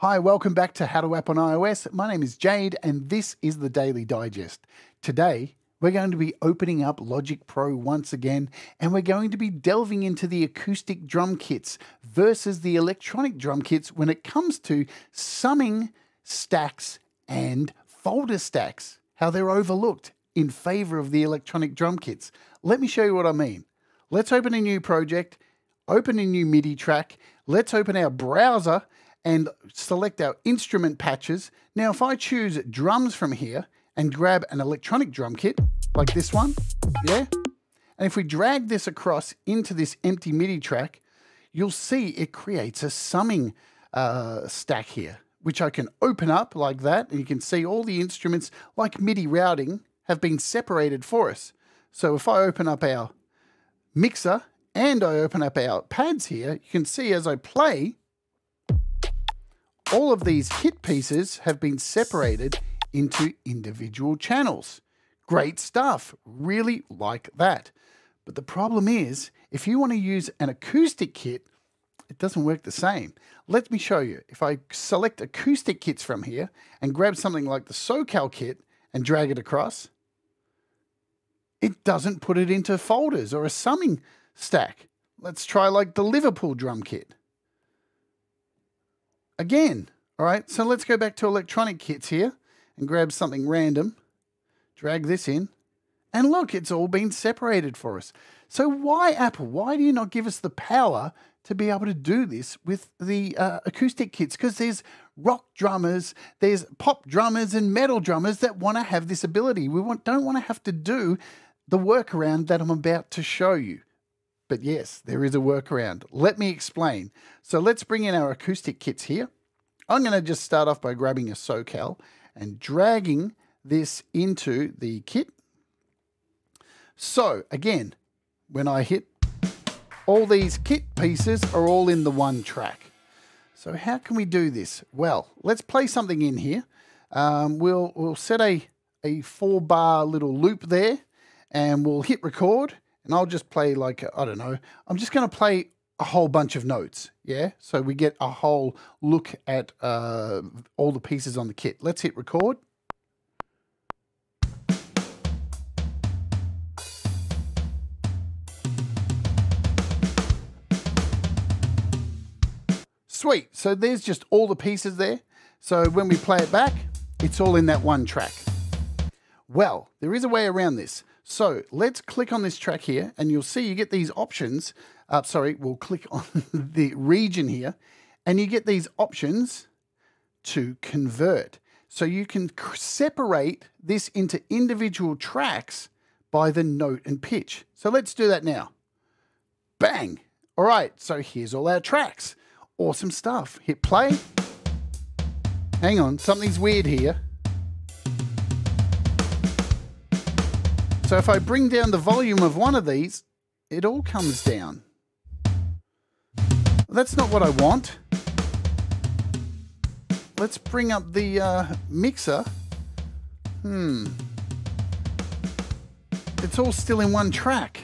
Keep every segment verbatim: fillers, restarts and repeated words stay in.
Hi, welcome back to How to App on iOS. My name is Jade and this is The Daily Digest. Today, we're going to be opening up Logic Pro once again and we're going to be delving into the acoustic drum kits versus the electronic drum kits when it comes to summing stacks and folder stacks, how they're overlooked in favor of the electronic drum kits. Let me show you what I mean. Let's open a new project, open a new MIDI track, let's open our browser and select our instrument patches. Now, if I choose drums from here and grab an electronic drum kit, like this one, yeah? And if we drag this across into this empty MIDI track, you'll see it creates a summing uh, stack here, which I can open up like that, and you can see all the instruments, like MIDI routing, have been separated for us. So if I open up our mixer and I open up our pads here, you can see as I play, all of these hit pieces have been separated into individual channels. Great stuff, really like that. But the problem is, if you want to use an acoustic kit, it doesn't work the same. Let me show you. If I select acoustic kits from here and grab something like the SoCal kit and drag it across, it doesn't put it into folders or a summing stack. Let's try like the Liverpool drum kit. Again, all right, so let's go back to electronic kits here and grab something random, drag this in, and look, it's all been separated for us. So why, Apple, why do you not give us the power to be able to do this with the uh, acoustic kits? Because there's rock drummers, there's pop drummers and metal drummers that want to have this ability. We want, don't want to have to do the workaround that I'm about to show you. But yes, there is a workaround. Let me explain. So let's bring in our acoustic kits here. I'm going to just start off by grabbing a SoCal and dragging this into the kit. So again, when I hit, all these kit pieces are all in the one track. So how can we do this? Well, let's play something in here. Um, we'll, we'll set a, a four bar little loop there and we'll hit record. And I'll just play like, I don't know, I'm just going to play a whole bunch of notes, yeah? So we get a whole look at uh, all the pieces on the kit. Let's hit record. Sweet, so there's just all the pieces there. So when we play it back, it's all in that one track. Well, there is a way around this. So let's click on this track here and you'll see you get these options. Uh, sorry, we'll click on the region here and you get these options to convert. So you can separate this into individual tracks by the note and pitch. So let's do that now. Bang. All right. So here's all our tracks. Awesome stuff. Hit play. Hang on. Something's weird here. So if I bring down the volume of one of these, it all comes down. That's not what I want. Let's bring up the uh, mixer. Hmm. It's all still in one track.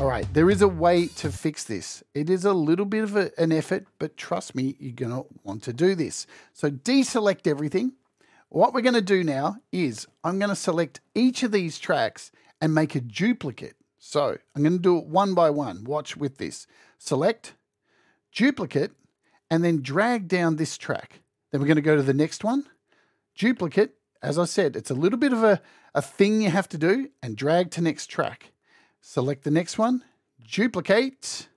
All right, there is a way to fix this. It is a little bit of a, an effort, but trust me, you're gonna want to do this. So deselect everything. What we're going to do now is I'm going to select each of these tracks and make a duplicate. So I'm going to do it one by one. Watch with this. Select, duplicate, and then drag down this track. Then we're going to go to the next one. Duplicate. As I said, it's a little bit of a, a thing you have to do and drag to next track. Select the next one, duplicate,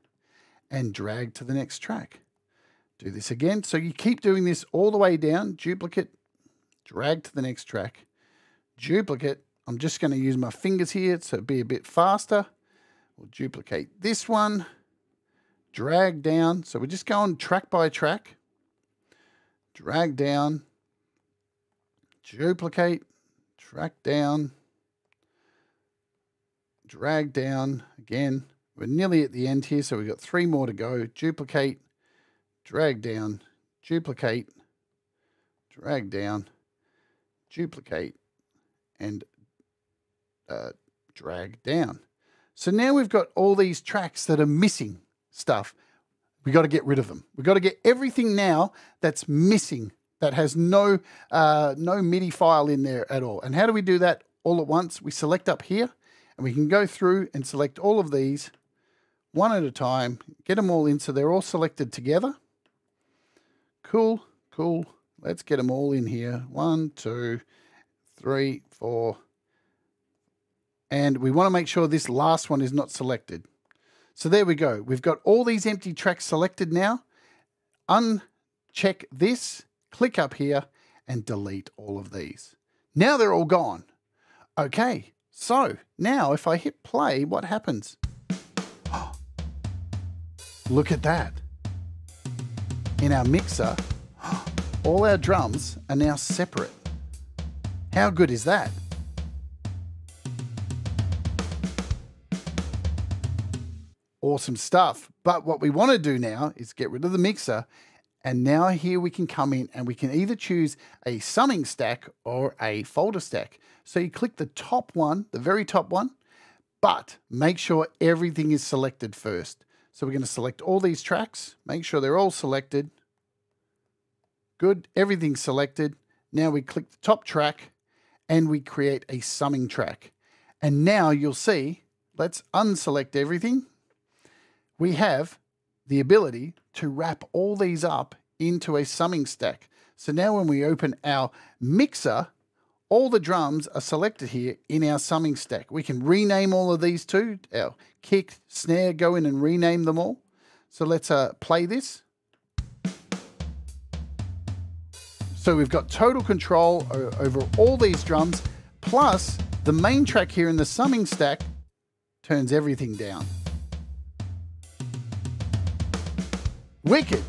and drag to the next track. Do this again. So you keep doing this all the way down. Duplicate. Drag to the next track, duplicate. I'm just going to use my fingers here so it'll be a bit faster. We'll duplicate this one, drag down. So we're just going track by track, drag down, duplicate, track down, drag down again. We're nearly at the end here. So we've got three more to go. Duplicate, drag down, duplicate, drag down. Duplicate and uh, drag down. So now we've got all these tracks that are missing stuff. We've got to get rid of them. We've got to get everything now that's missing, that has no, uh, no MIDI file in there at all. And how do we do that all at once? We select up here, and we can go through and select all of these one at a time, get them all in so they're all selected together. Cool, cool. Let's get them all in here. One, two, three, four. And we want to make sure this last one is not selected. So there we go. We've got all these empty tracks selected now. Uncheck this, click up here, and delete all of these. Now they're all gone. Okay, so now if I hit play, what happens? Oh, look at that. In our mixer, oh, all our drums are now separate. How good is that? Awesome stuff. But what we want to do now is get rid of the mixer. And now here we can come in and we can either choose a summing stack or a folder stack. So you click the top one, the very top one, but make sure everything is selected first. So we're going to select all these tracks, make sure they're all selected. Good, everything's selected. Now we click the top track and we create a summing track. And now you'll see, let's unselect everything. We have the ability to wrap all these up into a summing stack. So now when we open our mixer, all the drums are selected here in our summing stack. We can rename all of these too. Our kick, snare, go in and rename them all. So let's uh, play this. So we've got total control over all these drums, plus the main track here in the summing stack turns everything down. Wicked.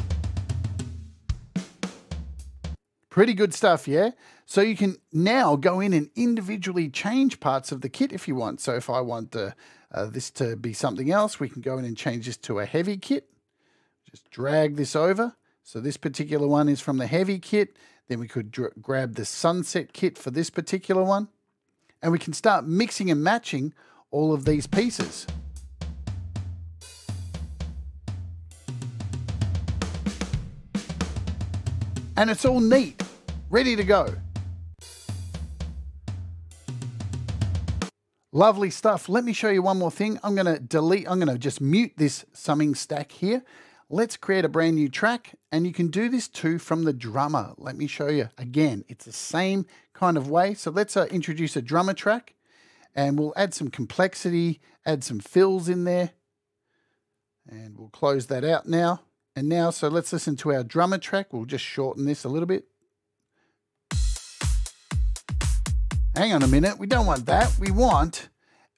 Pretty good stuff, yeah? So you can now go in and individually change parts of the kit if you want. So if I want the, uh, this to be something else, we can go in and change this to a heavy kit. Just drag this over. So this particular one is from the heavy kit. Then we could grab the sunset kit for this particular one. And we can start mixing and matching all of these pieces. And it's all neat, ready to go. Lovely stuff. Let me show you one more thing. I'm gonna delete, I'm gonna just mute this summing stack here. Let's create a brand new track, and you can do this too from the drummer. Let me show you again. It's the same kind of way. So let's uh, introduce a drummer track, and we'll add some complexity, add some fills in there, and we'll close that out now. And now, so let's listen to our drummer track. We'll just shorten this a little bit. Hang on a minute. We don't want that. We want,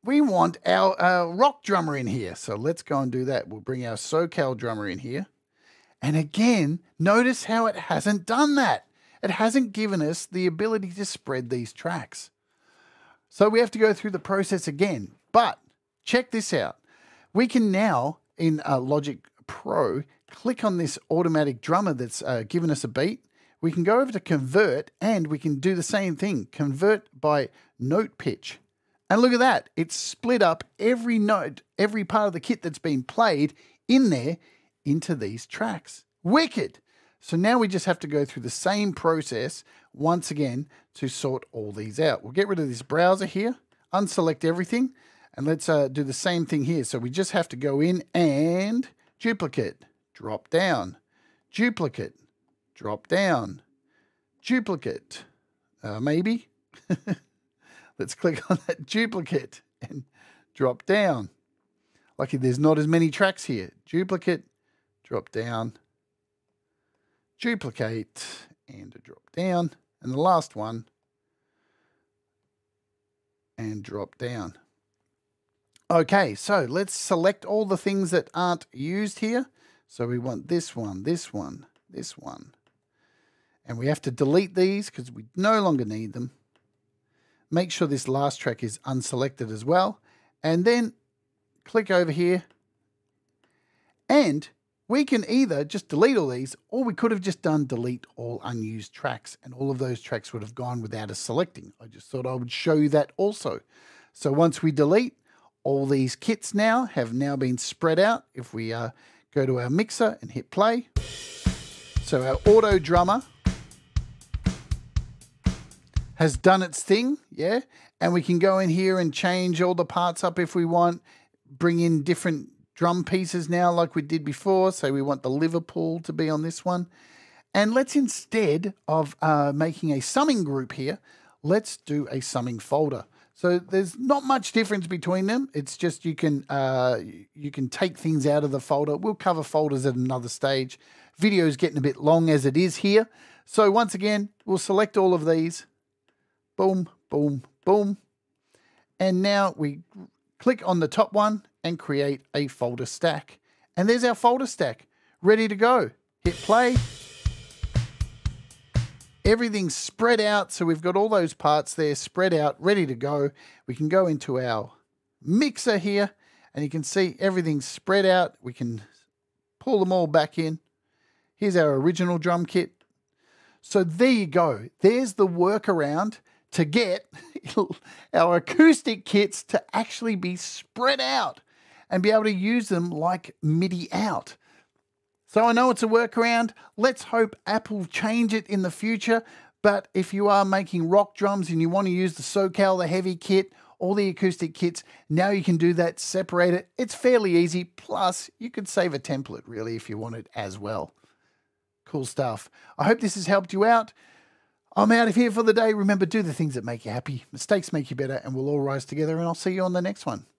we want our uh, rock drummer in here. So let's go and do that. We'll bring our SoCal drummer in here. And again, notice how it hasn't done that. It hasn't given us the ability to spread these tracks. So we have to go through the process again. But check this out. We can now, in uh, Logic Pro, click on this automatic drummer that's uh, given us a beat. We can go over to convert, and we can do the same thing, convert by note pitch. And look at that, it's split up every note, every part of the kit that's been played in there into these tracks. Wicked. So now we just have to go through the same process once again to sort all these out. We'll get rid of this browser here, unselect everything, and let's uh, do the same thing here. So we just have to go in and duplicate, drop down, duplicate, drop down, duplicate, uh, maybe. Let's click on that duplicate and drop down. Lucky there's not as many tracks here. Duplicate, drop down, duplicate, and a drop down. And the last one, and drop down. Okay, so let's select all the things that aren't used here. So we want this one, this one, this one. And we have to delete these because we no longer need them. Make sure this last track is unselected as well. And then click over here. And we can either just delete all these, or we could have just done delete all unused tracks. And all of those tracks would have gone without us selecting. I just thought I would show you that also. So once we delete, all these kits now have now been spread out. If we uh, Go to our mixer and hit play. So our auto drummer has done its thing, yeah? And we can go in here and change all the parts up if we want, bring in different drum pieces now like we did before. So we want the Liverpool to be on this one. And let's, instead of uh, making a summing group here, let's do a summing folder. So there's not much difference between them. It's just you can uh, you can take things out of the folder. We'll cover folders at another stage. Video's getting a bit long as it is here. So once again, we'll select all of these. Boom, boom, boom. And now we click on the top one and create a folder stack. And there's our folder stack, ready to go. Hit play. Everything's spread out, so we've got all those parts there spread out, ready to go. We can go into our mixer here, and you can see everything's spread out. We can pull them all back in. Here's our original drum kit. So there you go. There's the workaround to get our acoustic kits to actually be spread out and be able to use them like MIDI out. So I know it's a workaround. Let's hope Apple change it in the future. But if you are making rock drums and you want to use the SoCal, the heavy kit, all the acoustic kits, now you can do that, separate it. It's fairly easy. Plus, you could save a template, really, if you wanted as well. Cool stuff. I hope this has helped you out. I'm out of here for the day. Remember, do the things that make you happy. Mistakes make you better, and we'll all rise together, and I'll see you on the next one.